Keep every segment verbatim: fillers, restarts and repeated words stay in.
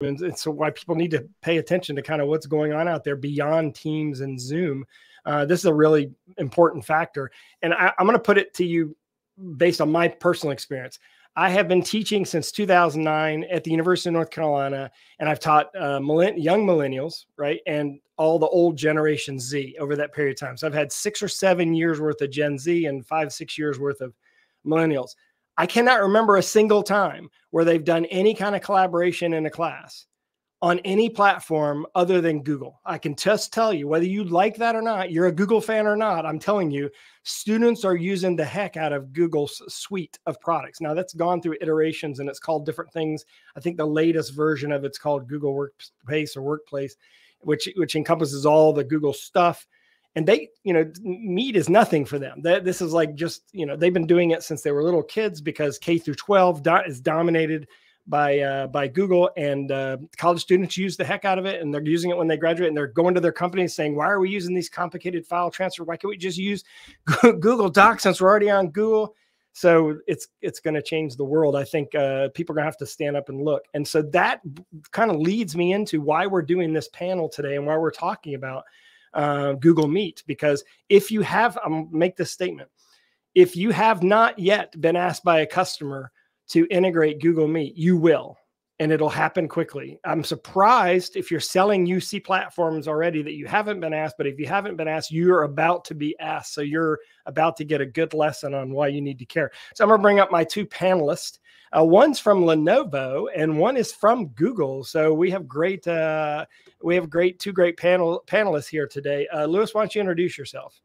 And it's why people need to pay attention to kind of what's going on out there beyond Teams and Zoom. Uh, this is a really important factor. And I, I'm going to put it to you based on my personal experience. I have been teaching since two thousand nine at the University of North Carolina, and I've taught uh, millenn- young millennials, right, and all the old Generation Z over that period of time. So I've had six or seven years worth of Gen Z and five, six years worth of millennials. I cannot remember a single time where they've done any kind of collaboration in a class on any platform other than Google. I can just tell you, whether you like that or not, you're a Google fan or not, I'm telling you, students are using the heck out of Google's suite of products. Now, that's gone through iterations and it's called different things. I think the latest version of it's called Google Workspace or Workplace, which, which encompasses all the Google stuff. And they, you know, Meet is nothing for them. That this is like just, you know, they've been doing it since they were little kids because K through twelve do- is dominated by uh, by Google, and uh, college students use the heck out of it, and they're using it when they graduate, and they're going to their companies saying, why are we using these complicated file transfer? Why can't we just use Google Docs since we're already on Google? So it's it's going to change the world. I think uh, people are going to have to stand up and look. And so that kind of leads me into why we're doing this panel today and why we're talking about uh, Google Meet, because if you have, I'll make this statement, if you have not yet been asked by a customer to integrate Google Meet, you will, and it'll happen quickly. I'm surprised if you're selling U C platforms already that you haven't been asked, but if you haven't been asked, you're about to be asked. So you're about to get a good lesson on why you need to care. So I'm gonna bring up my two panelists. Uh, one's from Lenovo and one is from Google. So we have great, uh, we have great two great panel panelists here today. Uh, Louis, why don't you introduce yourself?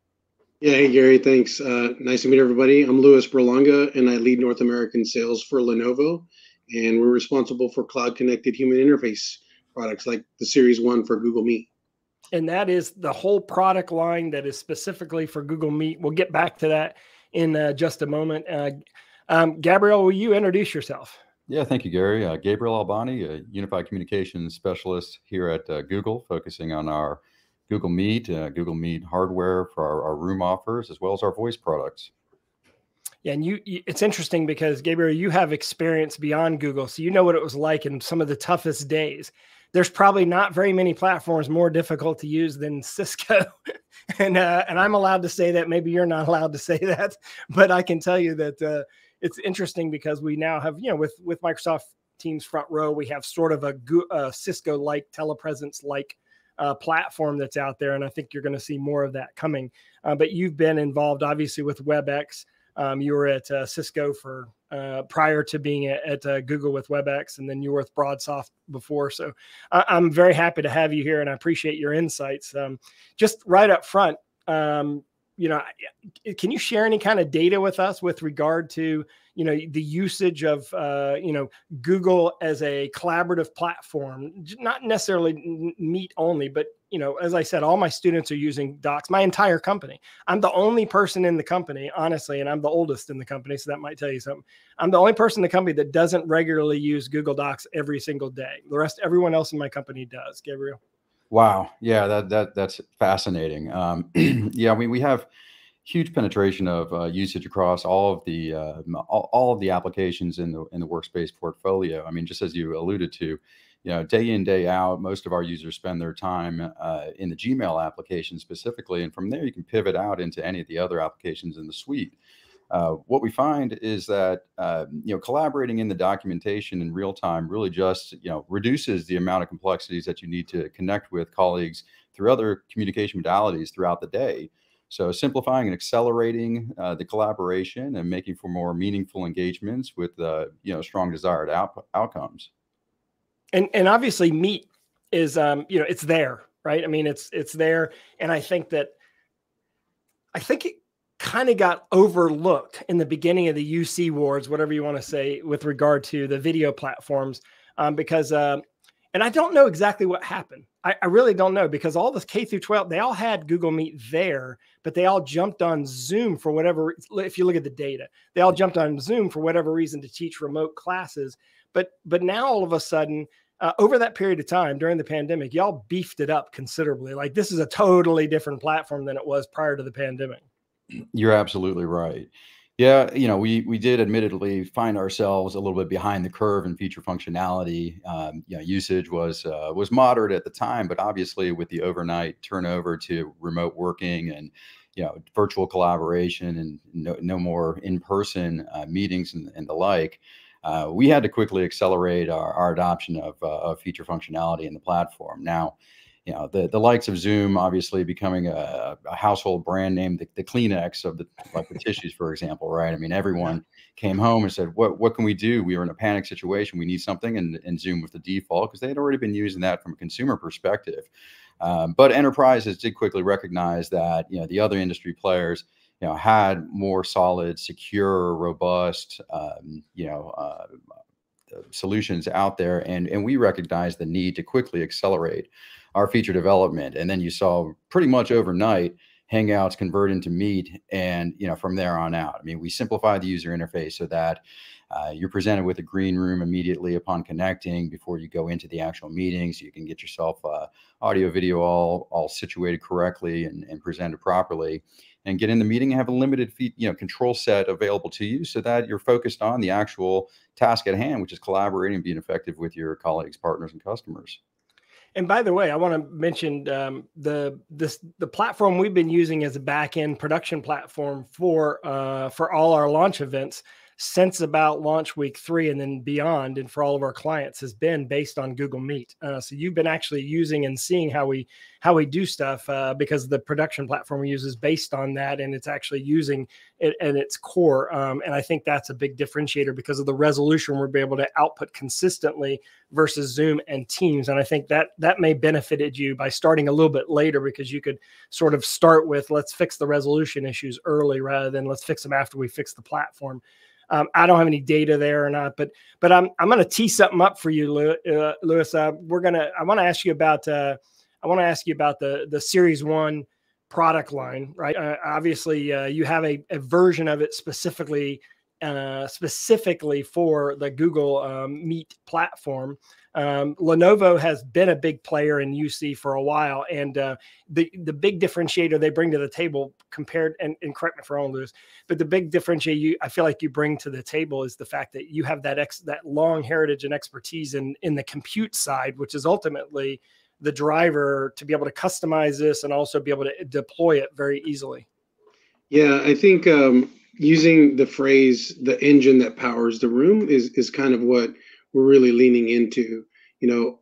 Yeah, hey, Gary, thanks. Uh, nice to meet everybody. I'm Louis Berlanga, and I lead North American sales for Lenovo, and we're responsible for cloud-connected human interface products like the Series One for Google Meet. And that is the whole product line that is specifically for Google Meet. We'll get back to that in uh, just a moment. Uh, um, Gabriel, will you introduce yourself? Yeah, thank you, Gary. Uh, Gabriel Albani, a unified communications specialist here at uh, Google, focusing on our Google Meet, uh, Google Meet hardware for our, our room offers, as well as our voice products. Yeah, and you, you, it's interesting because, Gabriel, you have experience beyond Google, so you know what it was like in some of the toughest days. There's probably not very many platforms more difficult to use than Cisco, and uh, and I'm allowed to say that. Maybe you're not allowed to say that, but I can tell you that uh, it's interesting because we now have, you know, with with Microsoft Teams Front Row, we have sort of a uh, Cisco-like telepresence-like Uh, platform that's out there, and I think you're going to see more of that coming. Uh, but you've been involved, obviously, with WebEx. Um, you were at uh, Cisco for uh, prior to being at, at uh, Google with WebEx, and then you were with Broadsoft before. So I- I'm very happy to have you here, and I appreciate your insights. Um, just right up front, um, you know, can you share any kind of data with us with regard to, you know, the usage of, uh, you know, Google as a collaborative platform, not necessarily Meet only, but, you know, as I said, all my students are using Docs, my entire company. I'm the only person in the company, honestly, and I'm the oldest in the company, so that might tell you something. I'm the only person in the company that doesn't regularly use Google Docs every single day. The rest, everyone else in my company does. Gabriel? Wow. Yeah, that that that's fascinating. Um, yeah, I mean, we have huge penetration of uh, usage across all of the uh, all, all of the applications in the in the workspace portfolio. I mean, just as you alluded to, you know, day in, day out, most of our users spend their time uh, in the Gmail application specifically, and from there you can pivot out into any of the other applications in the suite. Uh, what we find is that uh, you know, collaborating in the documentation in real time really just, you know, reduces the amount of complexities that you need to connect with colleagues through other communication modalities throughout the day. So simplifying and accelerating uh, the collaboration and making for more meaningful engagements with uh, you know, strong desired out- outcomes. And and obviously Meet is um, you know, it's there, right? I mean, it's it's there, and I think that I think it kind of got overlooked in the beginning of the U C wars, whatever you want to say, with regard to the video platforms, um, because uh, and I don't know exactly what happened. I, I really don't know, because all this K through twelve, they all had Google Meet there, but they all jumped on Zoom for whatever. If you look at the data, they all jumped on Zoom for whatever reason to teach remote classes. But but now all of a sudden, uh, over that period of time during the pandemic, y'all beefed it up considerably. Like, this is a totally different platform than it was prior to the pandemic. You're absolutely right. Yeah, you know, we we did admittedly find ourselves a little bit behind the curve in feature functionality. Um, you know, usage was uh, was moderate at the time, but obviously with the overnight turnover to remote working and you know virtual collaboration and no no more in-person uh, meetings and, and the like, uh, we had to quickly accelerate our, our adoption of, uh, of feature functionality in the platform. Now, you know, the, the likes of Zoom obviously becoming a, a household brand name, the, the Kleenex of the, like the tissues, for example, right? I mean, everyone came home and said, what what can we do? We were in a panic situation. We need something. And, and Zoom was the default because they had already been using that from a consumer perspective. Um, but enterprises did quickly recognize that, you know, the other industry players, you know, had more solid, secure, robust, um, you know, uh, solutions out there. And, and we recognized the need to quickly accelerate our feature development. And then you saw pretty much overnight Hangouts convert into Meet. And, you know, from there on out, I mean, we simplified the user interface so that uh, you're presented with a green room immediately upon connecting before you go into the actual meetings. You can get yourself uh, audio, video, all, all situated correctly and, and presented properly and get in the meeting and have a limited feed, you know, control set available to you so that you're focused on the actual task at hand, which is collaborating and being effective with your colleagues, partners, and customers. And by the way, I want to mention um, the this the platform we've been using as a back-end production platform for uh, for all our launch events since about launch week three and then beyond, and for all of our clients, has been based on Google Meet. Uh, so you've been actually using and seeing how we how we do stuff uh, because the production platform we use is based on that, and it's actually using it at its core. Um, and I think that's a big differentiator because of the resolution we're able to output consistently versus Zoom and Teams. And I think that that may benefited you by starting a little bit later because you could sort of start with, let's fix the resolution issues early rather than let's fix them after we fix the platform. Um, I don't have any data there or not, but but I'm I'm going to tee something up for you, Louis. Uh, we're gonna I want to ask you about uh, I want to ask you about the the Series One product line, right? Uh, obviously, uh, you have a, a version of it specifically uh, specifically for the Google um, Meet platform. Um, Lenovo has been a big player in U C for a while, and uh, the the big differentiator they bring to the table compared, and, and correct me if I'm wrong, Louis, but the big differentiator you, I feel like you bring to the table is the fact that you have that ex, that long heritage and expertise in in the compute side, which is ultimately the driver to be able to customize this and also be able to deploy it very easily. Yeah, I think um, using the phrase "the engine that powers the room" is is kind of what we're really leaning into. You know,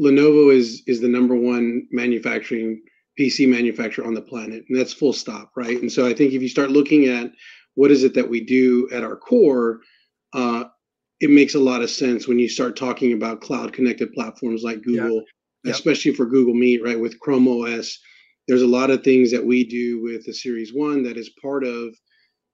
Lenovo is is the number one manufacturing P C manufacturer on the planet, and that's full stop, right? And so I think if you start looking at what is it that we do at our core, uh, it makes a lot of sense when you start talking about cloud connected platforms like Google, yeah. especially yeah. for Google Meet, right? With Chrome O S, there's a lot of things that we do with the Series One that is part of,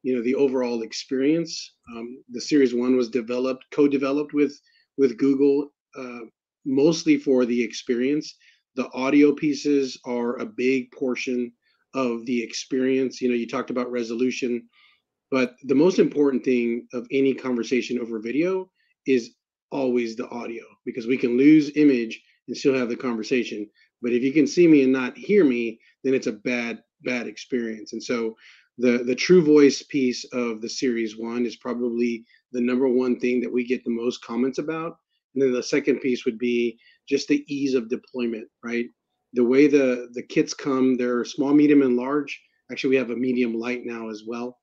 you know, the overall experience. Um, the Series One was developed, co-developed with with Google, uh, mostly for the experience. The audio pieces are a big portion of the experience. You know, you talked about resolution, but the most important thing of any conversation over video is always the audio, because we can lose image and still have the conversation. But if you can see me and not hear me, then it's a bad, bad experience. And so The, the true voice piece of the Series One is probably the number one thing that we get the most comments about. And then the second piece would be just the ease of deployment, right? The way the, the kits come, they're small, medium, and large. Actually, we have a medium light now as well.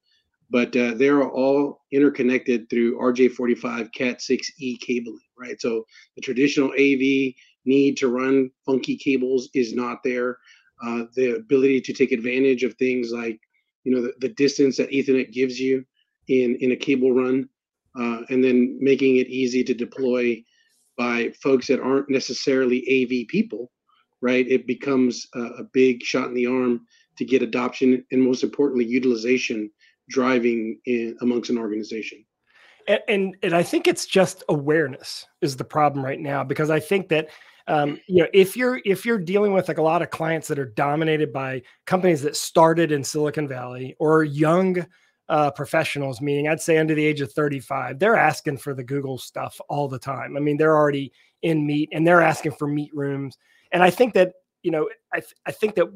But uh, they're all interconnected through R J forty-five CAT six E cabling, right? So the traditional A V need to run funky cables is not there. Uh, the ability to take advantage of things like, you know, the, the distance that Ethernet gives you in, in a cable run, uh, and then making it easy to deploy by folks that aren't necessarily A V people, right? It becomes a, a big shot in the arm to get adoption and, most importantly, utilization driving in, amongst an organization. And, and, and I think it's just awareness is the problem right now, because I think that Um, you know, if you're if you're dealing with like a lot of clients that are dominated by companies that started in Silicon Valley or young uh, professionals, meaning I'd say under the age of thirty-five, they're asking for the Google stuff all the time. I mean, they're already in Meet and they're asking for Meet rooms. And I think that, you know, I, th I think that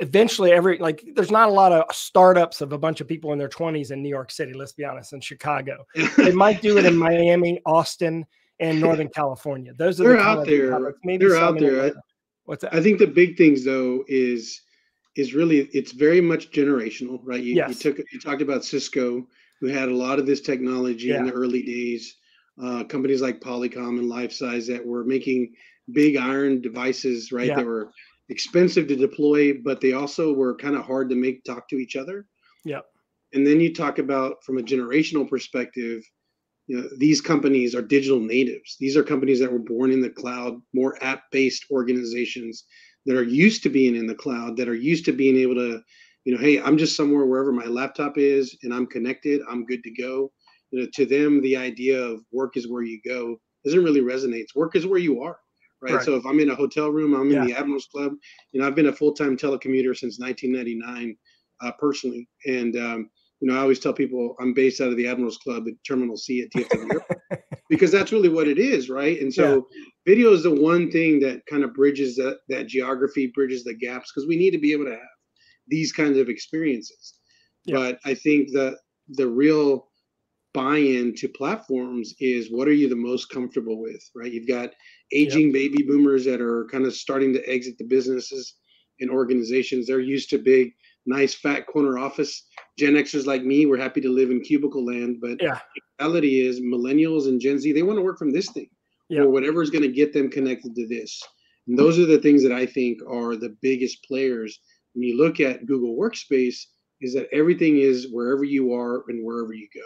eventually every, like, there's not a lot of startups of a bunch of people in their twenties in New York City, let's be honest, in Chicago. They might do it in Miami, Austin, and Northern California. Those are they're the out there. Products. Maybe they're out there. I, What's that? I think the big things though is, is really, it's very much generational, right? You, yes. you took, you talked about Cisco, who had a lot of this technology yeah. in the early days. Uh, companies like Polycom and LifeSize that were making big iron devices, right? Yeah. That were expensive to deploy, but they also were kind of hard to make talk to each other. Yeah. And then you talk about, from a generational perspective, you know, these companies are digital natives. These are companies that were born in the cloud, more app-based organizations that are used to being in the cloud, that are used to being able to, you know, hey, I'm just somewhere wherever my laptop is and I'm connected, I'm good to go. You know, to them, the idea of work is where you go doesn't really resonate. Work is where you are, right? right. So if I'm in a hotel room, I'm yeah. in the Admiral's Club. You know, I've been a full-time telecommuter since nineteen ninety-nine uh, personally. And, um, you know, I always tell people I'm based out of the Admiral's Club at Terminal C at D F W because that's really what it is, right? And so yeah. video is the one thing that kind of bridges that, that geography, bridges the gaps, because we need to be able to have these kinds of experiences. Yeah. But I think that the real buy-in to platforms is, what are you the most comfortable with, right? You've got aging yep. baby boomers that are kind of starting to exit the businesses and organizations. They're used to big, nice, fat corner office. Gen Xers like me, we're happy to live in cubicle land, but yeah. the reality is millennials and Gen Z, they want to work from this thing yep. or whatever is going to get them connected to this. And those are the things that I think are the biggest players. When you look at Google Workspace, is that everything is wherever you are and wherever you go.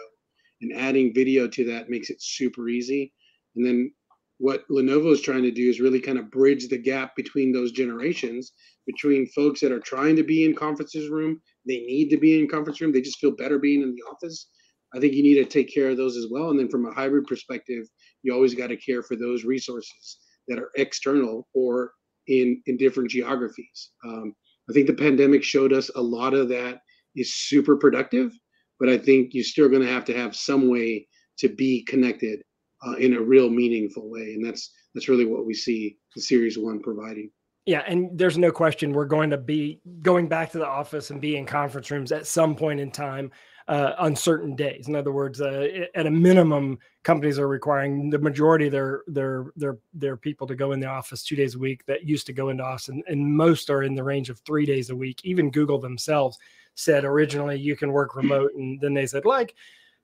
And adding video to that makes it super easy. And then what Lenovo is trying to do is really kind of bridge the gap between those generations, between folks that are trying to be in conferences room, they need to be in conference room, they just feel better being in the office. I think you need to take care of those as well. And then from a hybrid perspective, you always got to care for those resources that are external or in, in different geographies. Um, I think the pandemic showed us a lot of that is super productive. But I think you're still going to have to have some way to be connected uh, in a real meaningful way. And that's that's really what we see the Series One providing. Yeah, and there's no question we're going to be going back to the office and be in conference rooms at some point in time uh, on certain days. In other words, uh, at a minimum, companies are requiring the majority of their, their, their, their people to go in the office two days a week that used to go into office, and, and most are in the range of three days a week. Even Google themselves said originally you can work remote, and then they said, like,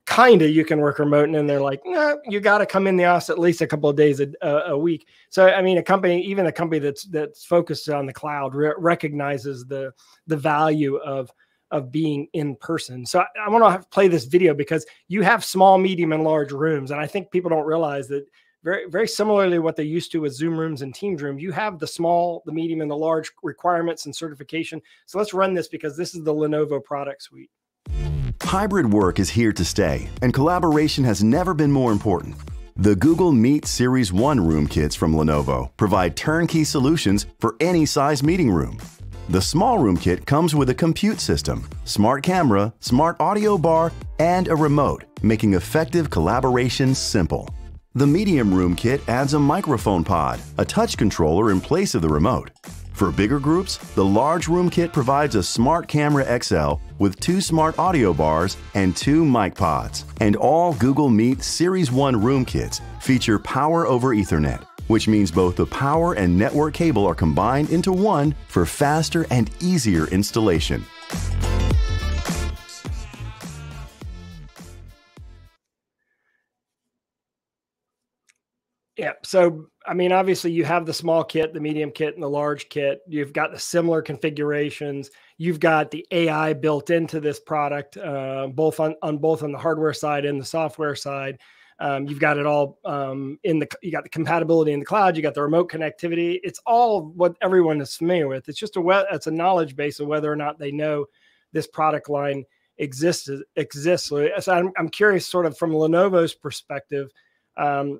kind of you can work remote, and then they're like, no, nah, you got to come in the office at least a couple of days a, a week. So I mean, a company, even a company that's that's focused on the cloud re recognizes the the value of of being in person. So I, I want to have to play this video because you have small, medium, and large rooms, and I think people don't realize that very very similarly what they used to with Zoom rooms and Teams room, you have the small, the medium, and the large requirements and certification. So let's run this because this is the Lenovo product suite. Hybrid work is here to stay, and collaboration has never been more important. The Google Meet Series One Room Kits from Lenovo provide turnkey solutions for any size meeting room. The Small Room Kit comes with a compute system, smart camera, smart audio bar, and a remote, making effective collaboration simple. The Medium Room Kit adds a microphone pod, a touch controller in place of the remote. For bigger groups, the Large Room Kit provides a Smart Camera X L with two smart audio bars and two mic pods. And all Google Meet Series One Room Kits feature power over Ethernet, which means both the power and network cable are combined into one for faster and easier installation. Yeah, so I mean, obviously you have the small kit, the medium kit, and the large kit. You've got the similar configurations. You've got the A I built into this product, uh, both on, on both on the hardware side and the software side. Um, you've got it all um, in the, you got the compatibility in the cloud, you got the remote connectivity. It's all what everyone is familiar with. It's just a, it's a knowledge base of whether or not they know this product line exists. exists. So I'm, I'm curious sort of from Lenovo's perspective, um,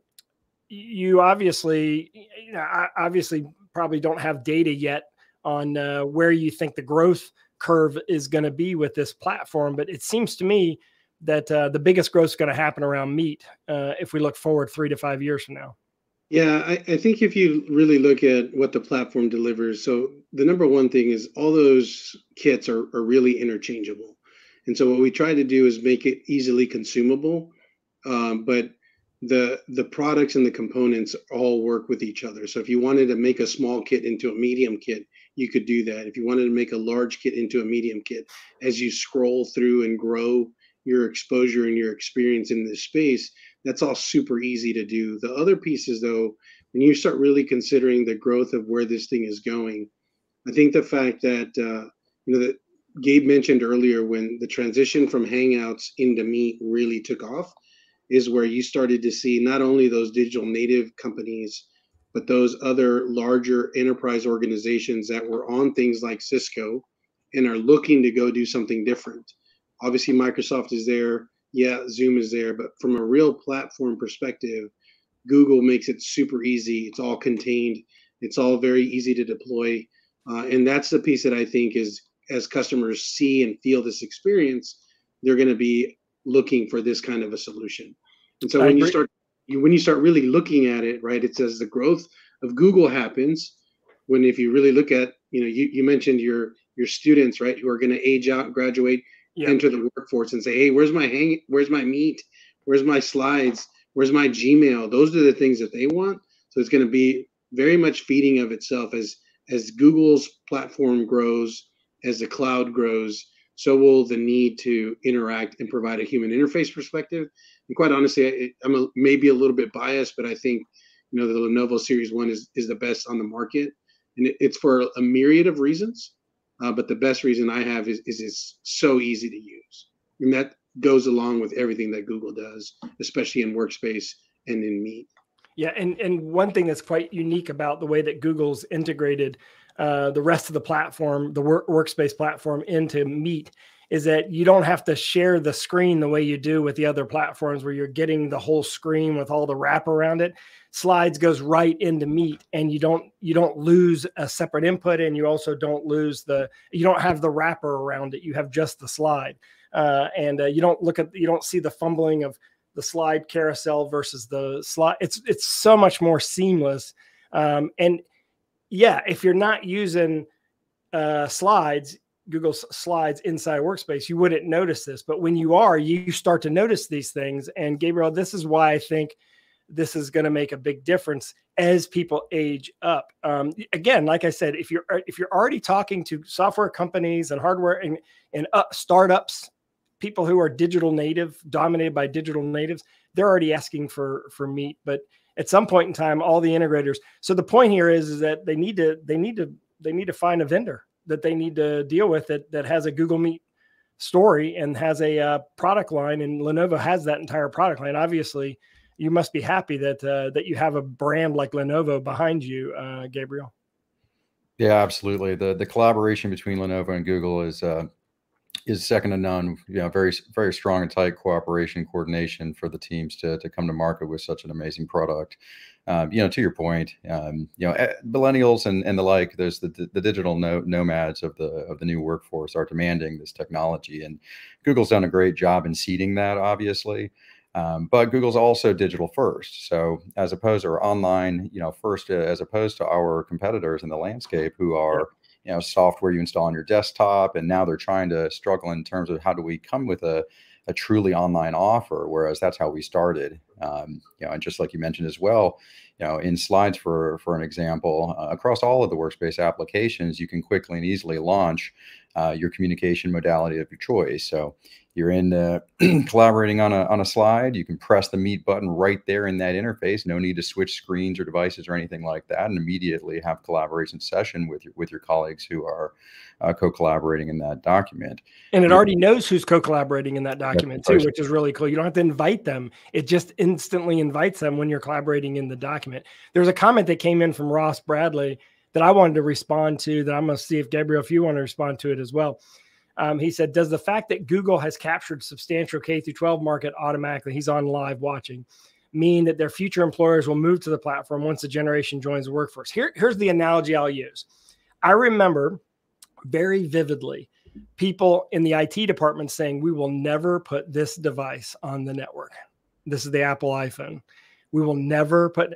you obviously, you know, obviously probably don't have data yet on uh, where you think the growth curve is going to be with this platform. But it seems to me that uh, the biggest growth is going to happen around Meet uh, if we look forward three to five years from now. Yeah, I, I think if you really look at what the platform delivers, so the number one thing is all those kits are, are really interchangeable. And so what we try to do is make it easily consumable, um, but the the products and the components all work with each other. So if you wanted to make a small kit into a medium kit, you could do that. If you wanted to make a large kit into a medium kit, as you scroll through and grow your exposure and your experience in this space, that's all super easy to do. The other pieces, though, when you start really considering the growth of where this thing is going, I think the fact that, uh, you know, that Gabe mentioned earlier, when the transition from Hangouts into Meet really took off, is where you started to see not only those digital native companies, but those other larger enterprise organizations that were on things like Cisco and are looking to go do something different. Obviously, Microsoft is there. Yeah, Zoom is there. But from a real platform perspective, Google makes it super easy. It's all contained. It's all very easy to deploy. Uh, and that's the piece that I think is, as customers see and feel this experience, they're going to be looking for this kind of a solution. And so when you start you, when you start really looking at it, right, it says the growth of Google happens when, if you really look at, you know, you, you mentioned your your students, right, who are going to age out, graduate, yep, enter the workforce and say, hey, where's my hang, where's my Meet, where's my Slides, where's my Gmail? Those are the things that they want. So it's going to be very much feeding of itself as as Google's platform grows, as the cloud grows. So will the need to interact and provide a human interface perspective. And quite honestly, I'm a, maybe a little bit biased, but I think, you know, the Lenovo Series One is, is the best on the market. And it, it's for a myriad of reasons, uh, but the best reason I have is, is it's so easy to use. And that goes along with everything that Google does, especially in Workspace and in Meet. Yeah, and, and one thing that's quite unique about the way that Google's integrated Uh, the rest of the platform, the work, workspace platform into Meet, is that you don't have to share the screen the way you do with the other platforms where you're getting the whole screen with all the wrap around it. Slides goes right into Meet, and you don't you don't lose a separate input, and you also don't lose the you don't have the wrapper around it. You have just the slide, uh, and uh, you don't look at you don't see the fumbling of the slide carousel versus the slide. It's it's so much more seamless, um, and yeah, if you're not using uh, slides, Google Slides inside Workspace, you wouldn't notice this. But when you are, you start to notice these things. And Gabriel, this is why I think this is going to make a big difference as people age up. Um, again, like I said, if you're if you're already talking to software companies and hardware and and uh, startups, people who are digital native, dominated by digital natives, they're already asking for for Meet, but at some point in time, all the integrators. So the point here is, is that they need to, they need to, they need to find a vendor that they need to deal with that that has a Google Meet story and has a uh, product line. And Lenovo has that entire product line. Obviously, you must be happy that uh, that you have a brand like Lenovo behind you, uh, Gabriel. Yeah, absolutely. The the collaboration between Lenovo and Google is uh, is second to none. You know, very very strong and tight cooperation, coordination for the teams to to come to market with such an amazing product. Um, you know, to your point, um, you know, millennials and and the like, there's the the digital no, nomads of the of the new workforce are demanding this technology, and Google's done a great job in seeding that, obviously. Um, but Google's also digital first. So as opposed or online, you know, first uh, as opposed to our competitors in the landscape who are, yep, you know, software you install on your desktop, and now they're trying to struggle in terms of how do we come with a, a truly online offer, whereas that's how we started. Um, you know, and just like you mentioned as well, you know, in Slides, for for an example, uh, across all of the Workspace applications, you can quickly and easily launch uh, your communication modality of your choice. So you're in uh, collaborating on a on a slide, you can press the Meet button right there in that interface. No need to switch screens or devices or anything like that, and immediately have collaboration session with your with your colleagues who are uh, co-collaborating in that document. And it already knows who's co-collaborating in that document too, which is really cool. You don't have to invite them; it just instantly invites them when you're collaborating in the document. There's a comment that came in from Ross Bradley that I wanted to respond to. That I'm going to see if Gabriel, if you want to respond to it as well. Um, he said, does the fact that Google has captured substantial K through twelve market automatically, he's on live watching, mean that their future employers will move to the platform once the generation joins the workforce? Here, here's the analogy I'll use. I remember very vividly people in the I T department saying, we will never put this device on the network. This is the Apple iPhone. We will never put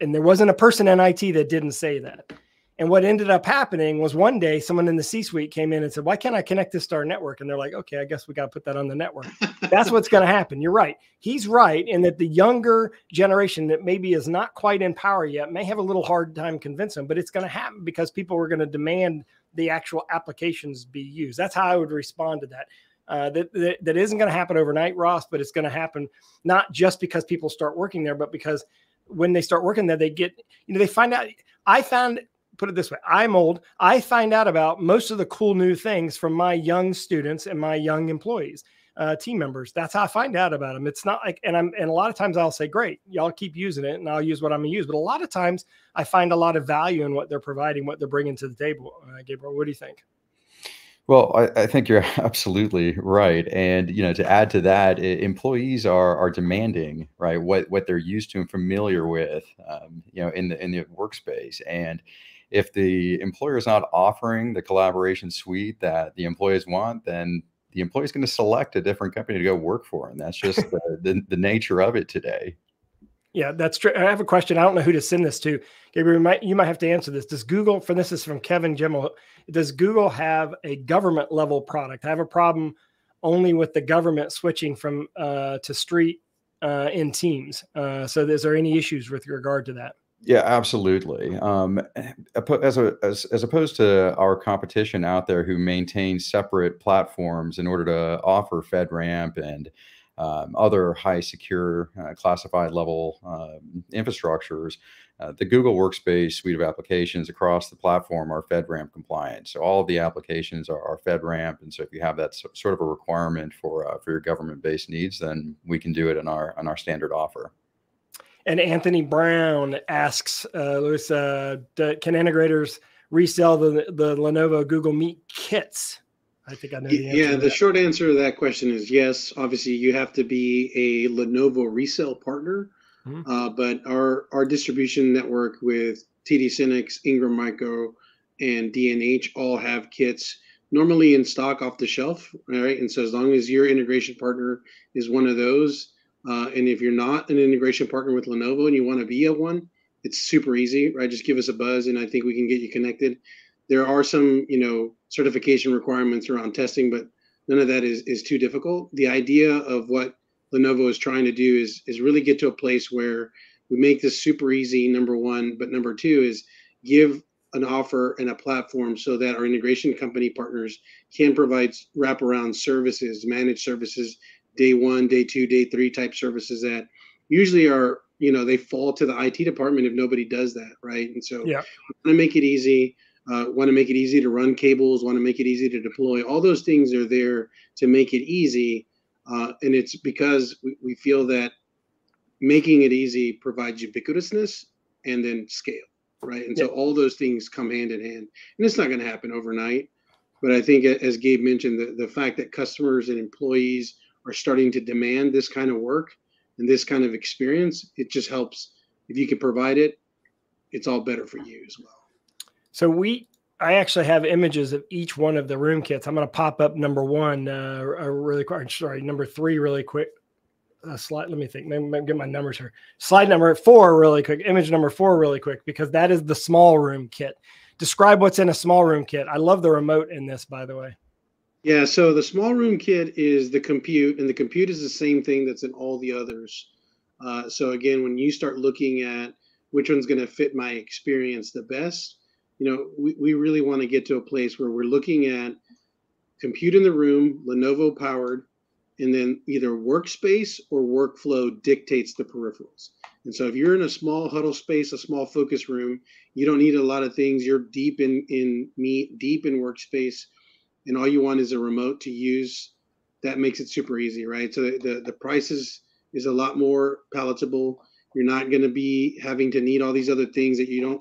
And there wasn't a person in I T that didn't say that. And what ended up happening was one day someone in the C-suite came in and said, why can't I connect this to our network? And they're like, okay, I guess we got to put that on the network. That's what's going to happen. You're right. He's right in that the younger generation that maybe is not quite in power yet may have a little hard time convincing them, but it's going to happen because people are going to demand the actual applications be used. That's how I would respond to that. Uh, that, that, that isn't going to happen overnight, Ross, but it's going to happen not just because people start working there, but because when they start working there, they get, you know, they find out, I found put it this way. I'm old. I find out about most of the cool new things from my young students and my young employees, uh, team members. That's how I find out about them. It's not like, and I'm, and a lot of times I'll say, great, y'all keep using it and I'll use what I'm going to use. But a lot of times I find a lot of value in what they're providing, what they're bringing to the table. Uh, Gabriel, what do you think? Well, I, I think you're absolutely right. And, you know, to add to that, it, employees are are demanding, right, what what they're used to and familiar with, um, you know, in the in the workspace. And if the employer is not offering the collaboration suite that the employees want, then the employee is going to select a different company to go work for. And that's just the, the, the nature of it today. Yeah, that's true. I have a question. I don't know who to send this to. Gabriel, you might, you might have to answer this. Does Google, for this is from Kevin Gemmel, does Google have a government level product? I have a problem only with the government switching from uh, to street uh, in Teams. Uh, so is there any issues with regard to that? Yeah, absolutely. Um, as, a, as, as opposed to our competition out there who maintain separate platforms in order to offer FedRAMP and Um, other high secure uh, classified level um, infrastructures, uh, the Google Workspace suite of applications across the platform are FedRAMP compliant. So all of the applications are, are FedRAMP. And so if you have that so, sort of a requirement for, uh, for your government-based needs, then we can do it in our, in our standard offer. And Anthony Brown asks, uh, Louis, uh, can integrators resell the, the Lenovo Google Meet kits? I think I know the answer. Yeah, the short answer to that question is yes. Obviously, you have to be a Lenovo resale partner, mm-hmm. uh, but our our distribution network with T D Synnex, Ingram Micro, and D N H all have kits normally in stock off the shelf, right? And so as long as your integration partner is one of those, uh, and if you're not an integration partner with Lenovo and you want to be a one, it's super easy, right? Just give us a buzz, and I think we can get you connected. There are some, you know, certification requirements around testing, but none of that is, is too difficult. The idea of what Lenovo is trying to do is, is really get to a place where we make this super easy, number one, but number two is give an offer and a platform so that our integration company partners can provide wraparound services, managed services, day one, day two, day three type services that usually are, you know, they fall to the I T department if nobody does that, right? And so yeah. we want to make it easy. Uh, want to make it easy to run cables, want to make it easy to deploy. All those things are there to make it easy. Uh, and it's because we, we feel that making it easy provides ubiquitousness and then scale, right? And yeah. so all those things come hand in hand. And it's not going to happen overnight. But I think, as Gabe mentioned, the, the fact that customers and employees are starting to demand this kind of work and this kind of experience, it just helps. If you can provide it, it's all better for you as well. So we, I actually have images of each one of the room kits. I'm going to pop up number one uh, really quick. Sorry, number three really quick. Uh, slide. Let me think. Let me get my numbers here. Slide number four really quick. Image number four really quick because that is the small room kit. Describe what's in a small room kit. I love the remote in this, by the way. Yeah. So the small room kit is the compute, and the compute is the same thing that's in all the others. Uh, so again, when you start looking at which one's going to fit my experience the best, you know, we, we really want to get to a place where we're looking at compute in the room, Lenovo powered, and then either workspace or workflow dictates the peripherals. And so if you're in a small huddle space, a small focus room, you don't need a lot of things. You're deep in, in Meet, deep in workspace, and all you want is a remote to use. That makes it super easy, right? So the, the price is, is a lot more palatable. You're not going to be having to need all these other things that you don't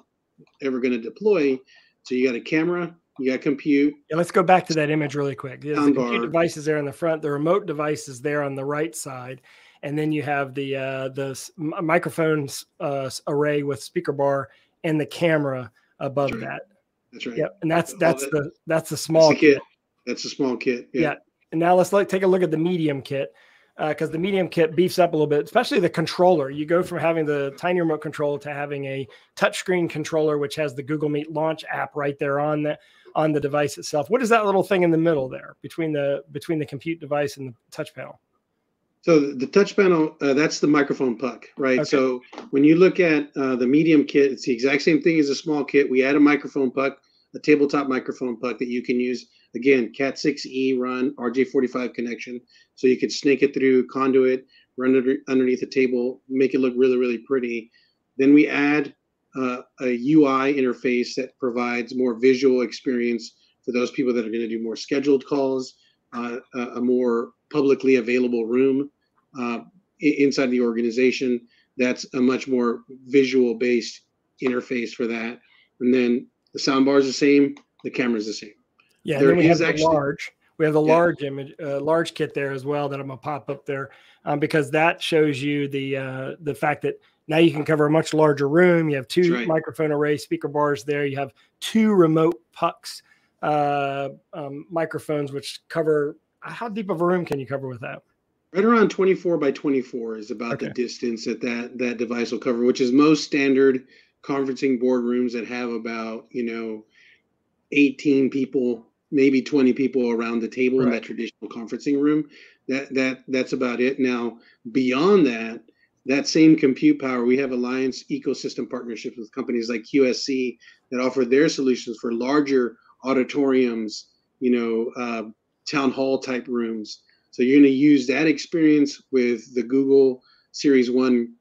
ever going to deploy. So you got a camera, you got compute. Yeah, let's go back to that image really quick. The compute device is there in the front. The remote device is there on the right side. And then you have the uh, the microphone uh, array with speaker bar and the camera above that's right. that. That's right. Yep. And that's that's that, the that's the small that's the kit. kit. That's a small kit. Yeah. yeah. And now let's look, take a look at the medium kit. because uh, the medium kit beefs up a little bit, especially the controller. You go from having the tiny remote control to having a touchscreen controller, which has the Google Meet launch app right there on the, on the device itself. What is that little thing in the middle there between the, between the compute device and the touch panel? So the touch panel, uh, that's the microphone puck, right? Okay. So when you look at uh, the medium kit, it's the exact same thing as a small kit. We add a microphone puck, a tabletop microphone puck that you can use. Again, cat six E run, R J forty-five connection. So you could snake it through conduit, run it underneath the table, make it look really, really pretty. Then we add uh, a U I interface that provides more visual experience for those people that are going to do more scheduled calls, uh, a more publicly available room uh, inside the organization. That's a much more visual-based interface for that. And then the soundbar is the same, the camera is the same. Yeah, and then we have the large. We have the large image, uh, large kit there as well that I'm gonna pop up there um, because that shows you the uh, the fact that now you can cover a much larger room. You have two microphone array speaker bars there. You have two remote pucks uh, um, microphones, which cover. How deep of a room can you cover with that? Right around twenty-four by twenty-four is about okay. the distance that, that that device will cover, which is most standard conferencing boardrooms that have about you know eighteen people. Maybe twenty people around the table right. in that traditional conferencing room. That that that's about it. Now, beyond that, that same compute power, we have alliance ecosystem partnerships with companies like Q S C that offer their solutions for larger auditoriums, you know, uh, town hall type rooms. So you're going to use that experience with the Google Series One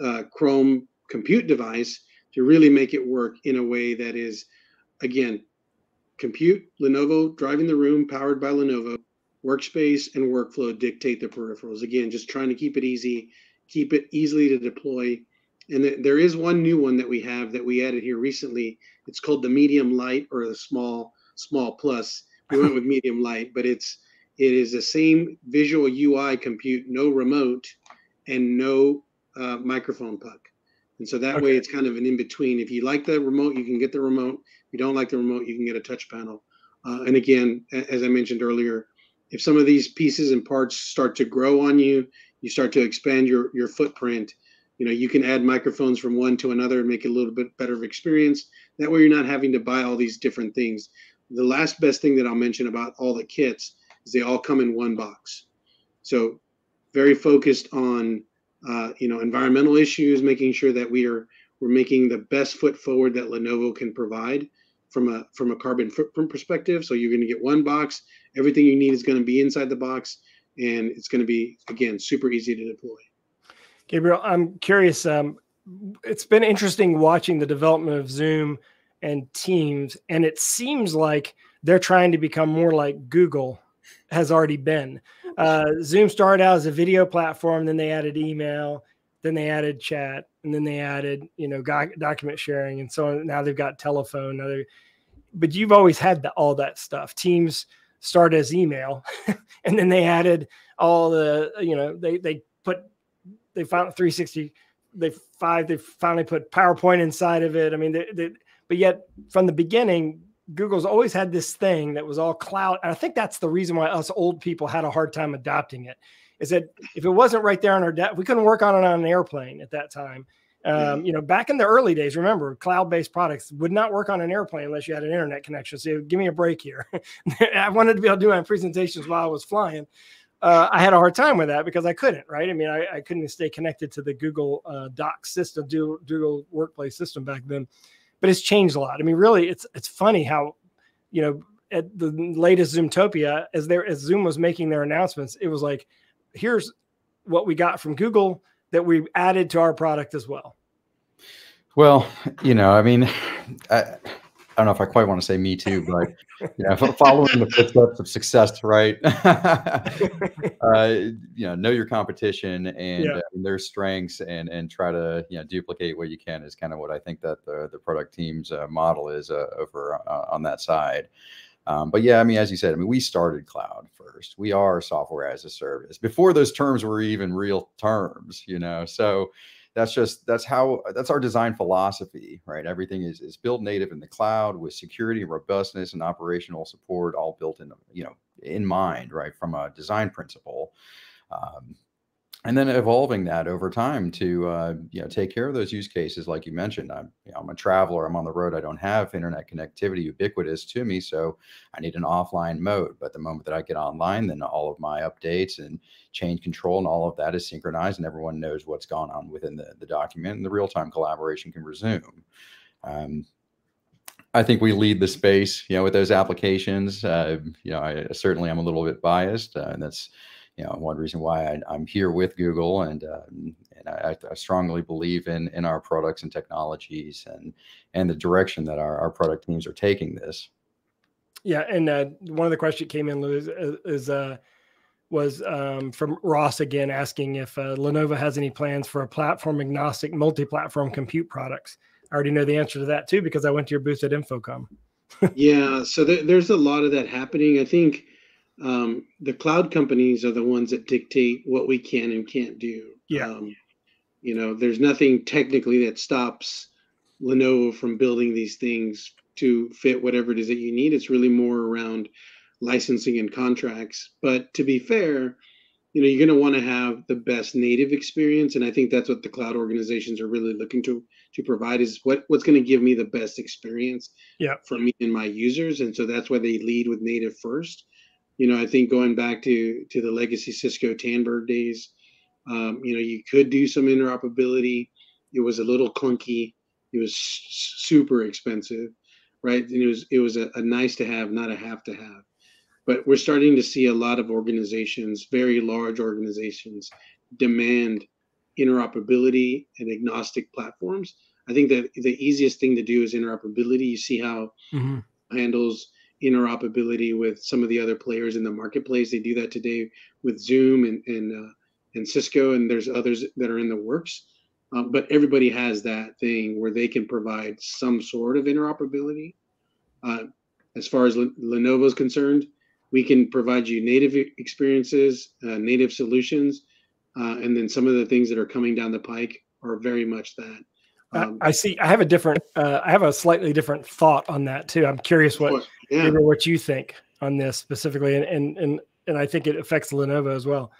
uh, Chrome compute device to really make it work in a way that is, again, compute, Lenovo, driving the room, powered by Lenovo, workspace and workflow dictate the peripherals. Again, just trying to keep it easy, keep it easily to deploy. And th there is one new one that we have that we added here recently. It's called the medium light or the small, small plus. We went with medium light, but it's, it is the same visual U I compute, no remote and no uh, microphone puck. And so that okay. way it's kind of an in-between. If you like the remote, you can get the remote. If you don't like the remote, you can get a touch panel. Uh, and again, as I mentioned earlier, if some of these pieces and parts start to grow on you, you start to expand your, your footprint, you know, you can add microphones from one to another and make it a little bit better of experience. That way you're not having to buy all these different things. The last best thing that I'll mention about all the kits is they all come in one box. So very focused on Uh, you know, environmental issues, making sure that we are we're making the best foot forward that Lenovo can provide from a from a carbon footprint perspective. So you're going to get one box. Everything you need is going to be inside the box, and it's going to be again super easy to deploy. Gabriel, I'm curious. Um, it's been interesting watching the development of Zoom and Teams, and it seems like they're trying to become more like Google has already been. Uh, Zoom started out as a video platform, then they added email, then they added chat, and then they added, you know, document sharing and so on. Now they've got telephone. Now but you've always had the, all that stuff. Teams started as email, and then they added all the, you know, they they put they found three sixty, they five they finally put PowerPoint inside of it. I mean, they, they, but yet from the beginning, Google's always had this thing that was all cloud. And I think that's the reason why us old people had a hard time adopting it, is that if it wasn't right there on our desk, we couldn't work on it on an airplane at that time. Um, yeah. You know, back in the early days, remember, cloud-based products would not work on an airplane unless you had an internet connection. So give me a break here. I wanted to be able to do my presentations while I was flying. Uh, I had a hard time with that because I couldn't, right? I mean, I, I couldn't stay connected to the Google uh, Docs system, Google Workplace system back then. But it's changed a lot. I mean, really, it's it's funny how, you know, at the latest Zoomtopia, as there as Zoom was making their announcements, it was like, here's what we got from Google that we added to our product as well. Well, you know, I mean, I, I don't know if I quite want to say me too, but you know, following the footsteps of success, right? uh, you know, know your competition and, yeah. uh, and their strengths, and and try to you know duplicate what you can is kind of what I think that the the product team's uh, model is uh, over uh, on that side. Um, but yeah, I mean, as you said, I mean, we started cloud first. We are software as a service before those terms were even real terms, you know. So. That's just, that's how, that's our design philosophy, right? Everything is, is built native in the cloud with security, robustness, and operational support all built in, you know, in mind, right? From a design principle. Um, and then evolving that over time to uh, you know, take care of those use cases like you mentioned. I'm, you know, I'm a traveler, I'm on the road, I don't have internet connectivity ubiquitous to me, so I need an offline mode. But the moment that I get online, then all of my updates and change control and all of that is synchronized and everyone knows what's gone on within the, the document, and the real-time collaboration can resume. Um, I think we lead the space, you know, with those applications. Uh, you know, I certainly am a little bit biased, uh, and that's, you know, one reason why I, I'm here with Google, and um, and I, I strongly believe in in our products and technologies, and and the direction that our, our product teams are taking this. Yeah, and uh, one of the questions that came in, Louis, is, is uh, was um, from Ross again, asking if uh, Lenovo has any plans for a platform agnostic multi-platform compute products. I already know the answer to that too, because I went to your booth at Infocom. Yeah, so th there's a lot of that happening. I think um, the cloud companies are the ones that dictate what we can and can't do. Yeah, um, you know, there's nothing technically that stops Lenovo from building these things to fit whatever it is that you need. It's really more around licensing and contracts. But to be fair, you know, you're going to want to have the best native experience, and I think that's what the cloud organizations are really looking to to provide, is what what's going to give me the best experience, yeah, for me and my users. And so that's why they lead with native first. You know, I think going back to to the legacy Cisco Tanberg days, um, you know, you could do some interoperability. It was a little clunky. It was super expensive, right? And it was it was a, a nice to have, not a have to have. But we're starting to see a lot of organizations, very large organizations, demand interoperability and agnostic platforms. I think that the easiest thing to do is interoperability. You see how mm-hmm. handles interoperability with some of the other players in the marketplace. They do that today with Zoom and and, uh, and Cisco, and there's others that are in the works. Um, but everybody has that thing where they can provide some sort of interoperability. Uh, as far as Le Lenovo is concerned, we can provide you native experiences, uh, native solutions, uh, and then some of the things that are coming down the pike are very much that. Um, I, I see. I have a different, uh, I have a slightly different thought on that too. I'm curious what, yeah. Gabriel, what you think on this specifically, and and and and I think it affects Lenovo as well.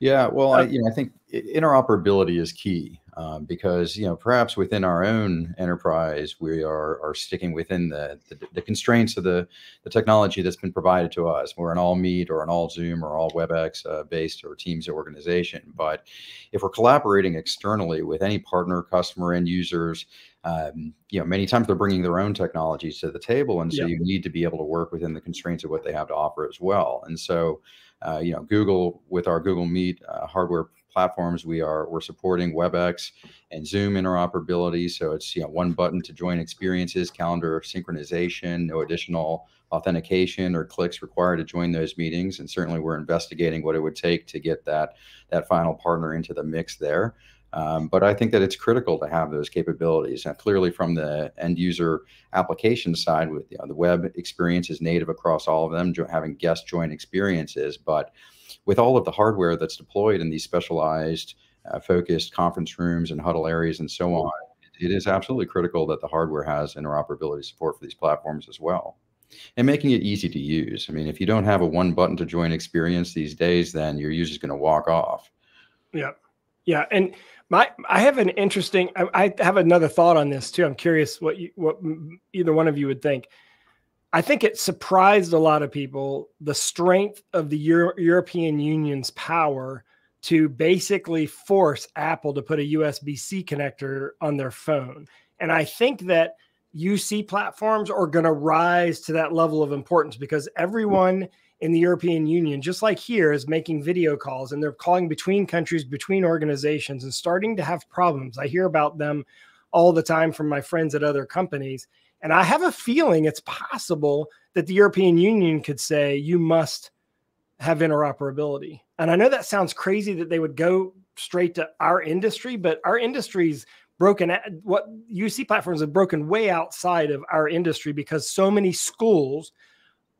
Yeah, well, uh, I, you know, I think interoperability is key. Um, because, you know, perhaps within our own enterprise, we are, are sticking within the, the, the constraints of the, the technology that's been provided to us. We're an all Meet or an all Zoom or all WebEx uh, based or Teams organization. But if we're collaborating externally with any partner, customer, end users, um, you know, many times they're bringing their own technologies to the table. And so yeah. you need to be able to work within the constraints of what they have to offer as well. And so, uh, you know, Google, with our Google Meet uh, hardware platforms, we are we're supporting WebEx and Zoom interoperability. So it's, you know, one button to join experiences, calendar synchronization, no additional authentication or clicks required to join those meetings. And certainly we're investigating what it would take to get that that final partner into the mix there. Um, but I think that it's critical to have those capabilities. Now, clearly from the end user application side, with, you know, the web experience is native across all of them, having guest join experiences. But with all of the hardware that's deployed in these specialized, uh, focused conference rooms and huddle areas and so on, it is absolutely critical that the hardware has interoperability support for these platforms as well. And making it easy to use. I mean, if you don't have a one button to join experience these days, then your user's going to walk off. Yeah. Yeah. And my, I have an interesting, I, I have another thought on this too. I'm curious what you, what either one of you would think. I think it surprised a lot of people, the strength of the Euro European Union's power to basically force Apple to put a U S B C connector on their phone. And I think that U C platforms are going to rise to that level of importance, because everyone in the European Union, just like here, is making video calls, and they're calling between countries, between organizations, and starting to have problems. I hear about them all the time from my friends at other companies. And I have a feeling it's possible that the European Union could say, you must have interoperability. And I know that sounds crazy that they would go straight to our industry, but our industry's broken at what U C platforms have broken way outside of our industry, because so many schools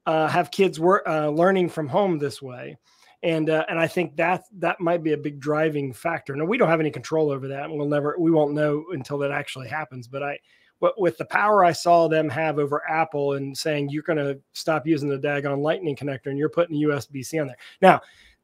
Uh, have kids wor uh, learning from home this way. And, uh, and I think that that might be a big driving factor. Now, we don't have any control over that, and we'll never, we won't know until that actually happens. But I, what, with the power I saw them have over Apple and saying, you're going to stop using the daggone lightning connector and you're putting U S B C on there. Now,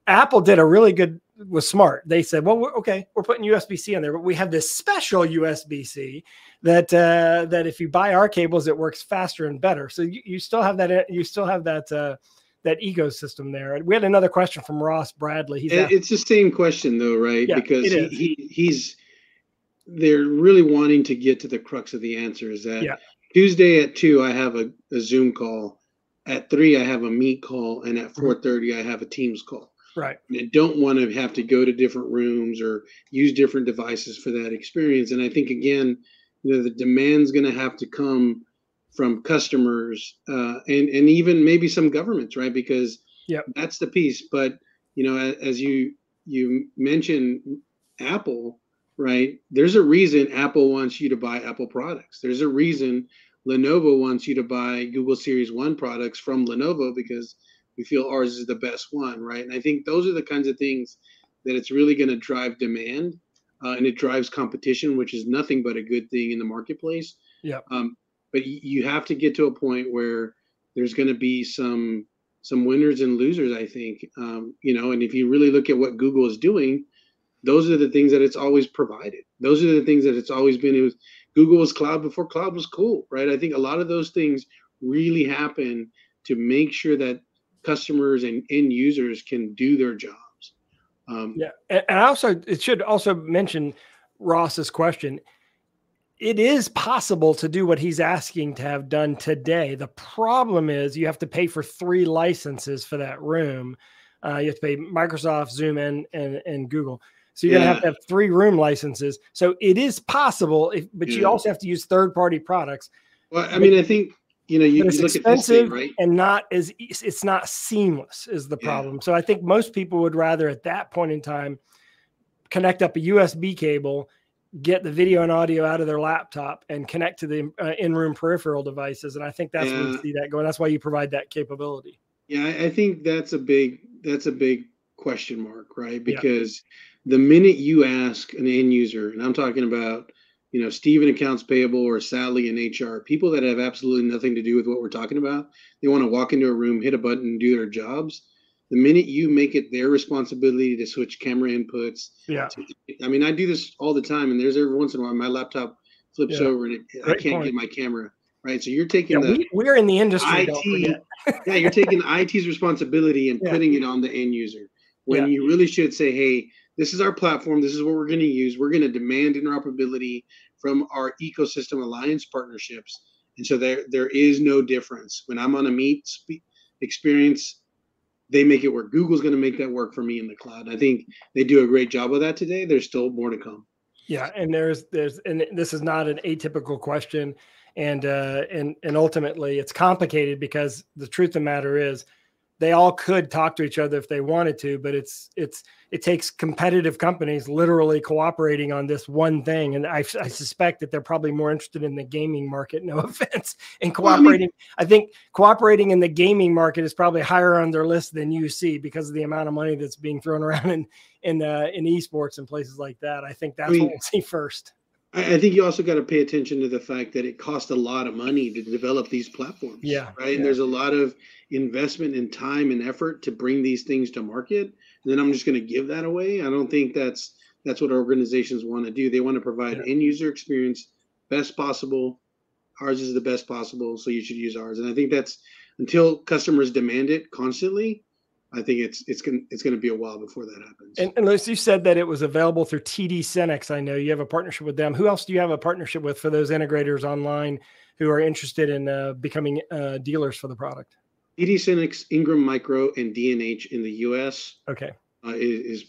Apple did a really good was smart. They said, well, we're, okay, we're putting U S B C on there, but we have this special U S B C that, uh, that if you buy our cables, it works faster and better. So you, you still have that, you still have that, uh, that ecosystem there. We had another question from Ross Bradley. He's it, it's the same question though, right? Yeah, because he, he, he's, they're really wanting to get to the crux of the answer is that yeah. Tuesday at two, I have a, a Zoom call. At three, I have a Meet call, and at four thirty, I have a Teams call. Right. And don't want to have to go to different rooms or use different devices for that experience. And I think, again, you know, the demand's going to have to come from customers uh, and, and even maybe some governments, right? Because yep. that's the piece. But, you know, as, as you you mentioned Apple, right, there's a reason Apple wants you to buy Apple products. There's a reason Lenovo wants you to buy Google Series One products from Lenovo because we feel ours is the best one, right? And I think those are the kinds of things that it's really going to drive demand, uh, and it drives competition, which is nothing but a good thing in the marketplace. Yeah. Um, but you have to get to a point where there's going to be some some winners and losers, I think. Um, you know, and if you really look at what Google is doing, those are the things that it's always provided. Those are the things that it's always been. It was Google was cloud before cloud was cool, right? I think a lot of those things really happen to make sure that customers and end users can do their jobs. Um, yeah, and I also, it should also mention Ross's question. It is possible to do what he's asking to have done today. The problem is you have to pay for three licenses for that room. Uh, you have to pay Microsoft, Zoom, and, and, and Google. So you're yeah. going to have to have three room licenses. So it is possible, if, but yeah. you also have to use third-party products. Well, I mean, I think, you know, you, you look at this thing, right? And not as, it's not seamless is the yeah. problem. So I think most people would rather at that point in time connect up a U S B cable, get the video and audio out of their laptop, and connect to the uh, in-room peripheral devices. And I think that's yeah. when you see that going. That's why you provide that capability. Yeah, I think that's a big, that's a big question mark, right? Because yeah. the minute you ask an end user, and I'm talking about, you know, Steve in accounts payable or Sally in H R, people that have absolutely nothing to do with what we're talking about, they want to walk into a room, hit a button, and do their jobs. The minute you make it their responsibility to switch camera inputs. Yeah. To, I mean, I do this all the time, and there's every once in a while my laptop flips yeah. over and it, I can't point. get my camera. Right. So you're taking yeah, the we, we're in the industry. I T, yeah, you're taking I T's responsibility and yeah. putting it on the end user when yeah. you really should say, hey, this is our platform. This is what we're going to use. We're going to demand interoperability from our ecosystem alliance partnerships. And so there, there is no difference. When I'm on a Meet experience, they make it work. Google's going to make that work for me in the cloud. I think they do a great job of that today. There's still more to come. Yeah. And there's, there's, and this is not an atypical question. And, uh, and, and ultimately it's complicated because the truth of the matter is, they all could talk to each other if they wanted to, but it's it's it takes competitive companies literally cooperating on this one thing, and I, I suspect that they're probably more interested in the gaming market. No offense, and cooperating. I think cooperating in the gaming market is probably higher on their list than U C because of the amount of money that's being thrown around in in uh, in esports and places like that. I think that's I mean, what we'll see first. I think you also got to pay attention to the fact that it costs a lot of money to develop these platforms. Yeah. Right. Yeah. And there's a lot of investment in time and effort to bring these things to market. And then I'm just going to give that away. I don't think that's that's what organizations want to do. They want to provide yeah. end user experience best possible. Ours is the best possible. So you should use ours. And I think that's until customers demand it constantly. I think it's it's going it's going to be a while before that happens. And, and Louis, you said that it was available through T D Synnex. I know you have a partnership with them. Who else do you have a partnership with for those integrators online who are interested in uh, becoming uh, dealers for the product? T D Synnex, Ingram Micro, and D N H in the U S Okay. Uh, is, is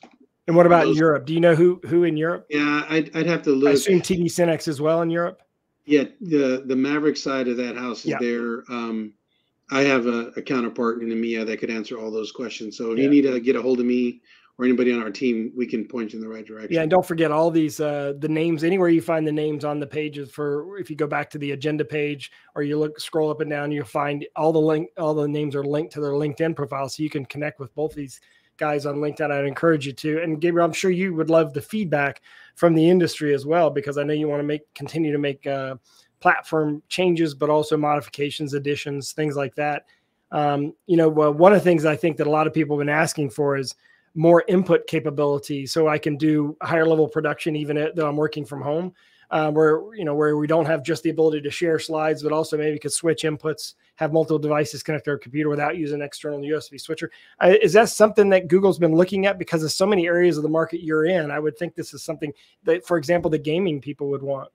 and what about those, Europe? Do you know who who in Europe? Yeah, I'd, I'd have to look. I assume T D Synnex as well in Europe. Yeah, the the Maverick side of that house is yeah. there. Um, I have a, a counterpart in EMEA that could answer all those questions. So if yeah. you need to get a hold of me or anybody on our team, we can point you in the right direction. Yeah, and don't forget all these, uh, the names, anywhere you find the names on the pages for, if you go back to the agenda page or you look, scroll up and down, you'll find all the link, all the names are linked to their LinkedIn profile. So you can connect with both these guys on LinkedIn. I'd encourage you to. And Gabriel, I'm sure you would love the feedback from the industry as well, because I know you want to make, continue to make, uh, platform changes, but also modifications, additions, things like that. Um, you know, well, one of the things I think that a lot of people have been asking for is more input capability, so I can do higher level production even at, though I'm working from home, uh, where, you know, where we don't have just the ability to share slides, but also maybe could switch inputs, have multiple devices connect to our computer without using an external U S B switcher. Uh, is that something that Google's been looking at? Because of so many areas of the market you're in, I would think this is something that, for example, the gaming people would want.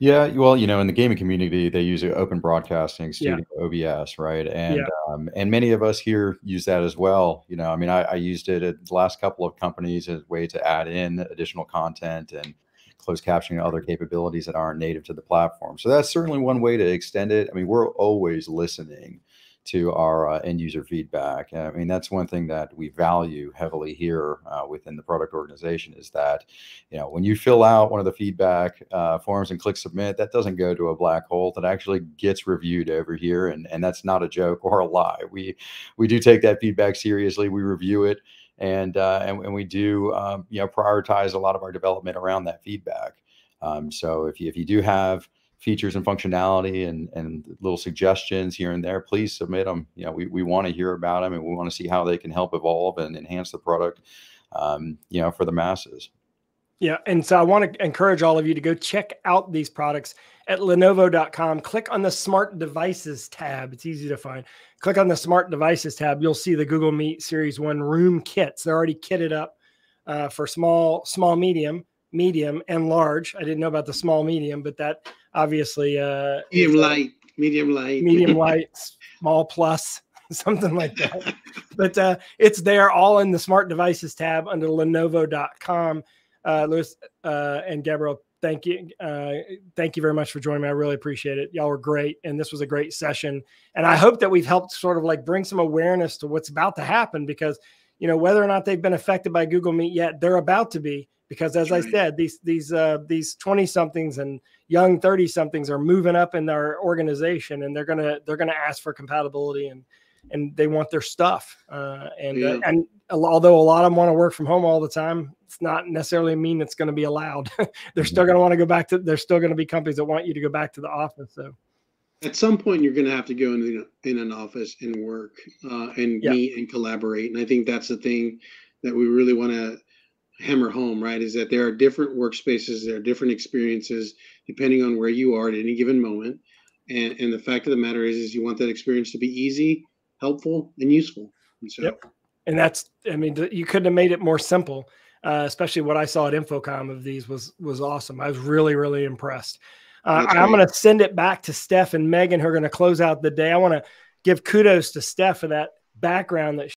Yeah, well, you know, in the gaming community, they use Open Broadcasting Studio, yeah. O B S, right? And yeah. um, and many of us here use that as well. You know, I mean, I, I used it at the last couple of companies as a way to add in additional content and closed captioning, other capabilities that aren't native to the platform. So that's certainly one way to extend it. I mean, we're always listening to our uh, end user feedback. I mean, that's one thing that we value heavily here uh, within the product organization, is that, you know, when you fill out one of the feedback uh, forms and click submit, that doesn't go to a black hole, that actually gets reviewed over here. And, and that's not a joke or a lie. We, we do take that feedback seriously. We review it, and, uh, and, and we do, um, you know, prioritize a lot of our development around that feedback. Um, so if you, if you do have features and functionality and, and little suggestions here and there, please submit them. You know, we, we want to hear about them, and we want to see how they can help evolve and enhance the product, um, you know, for the masses. Yeah. And so I want to encourage all of you to go check out these products at Lenovo dot com. Click on the Smart Devices tab. It's easy to find. Click on the Smart Devices tab. You'll see the Google Meet Series One Room kits. They're already kitted up uh, for small, small, medium, medium, and large. I didn't know about the small, medium, but that obviously uh medium light medium light medium light small plus, something like that. But uh it's there, all in the Smart Devices tab under Lenovo dot com. uh Louis uh and Gabriel, thank you uh thank you very much for joining me. I really appreciate it. Y'all were great, and this was a great session, and I hope that we've helped sort of like bring some awareness to what's about to happen, because, you know, whether or not they've been affected by Google Meet yet, they're about to be. Because, as I said, these these uh, these twenty somethings and young thirty somethings are moving up in their organization, and they're gonna they're gonna ask for compatibility, and and they want their stuff. Uh, and yeah. uh, and although a lot of them want to work from home all the time, it's not necessarily mean it's going to be allowed. They're still going to want to go back to. There's still going to be companies that want you to go back to the office. So at some point, you're going to have to go in in an office and work uh, and yeah. meet and collaborate. And I think that's the thing that we really want to hammer home, right, is that there are different workspaces, there are different experiences depending on where you are at any given moment, and and the fact of the matter is is you want that experience to be easy, helpful, and useful. And so yep. and that's, I mean, you couldn't have made it more simple, uh, especially what I saw at Infocom of these was was awesome. I was really really impressed. uh, I'm going to send it back to Steph and Megan, who are going to close out the day. I want to give kudos to Steph for that background that she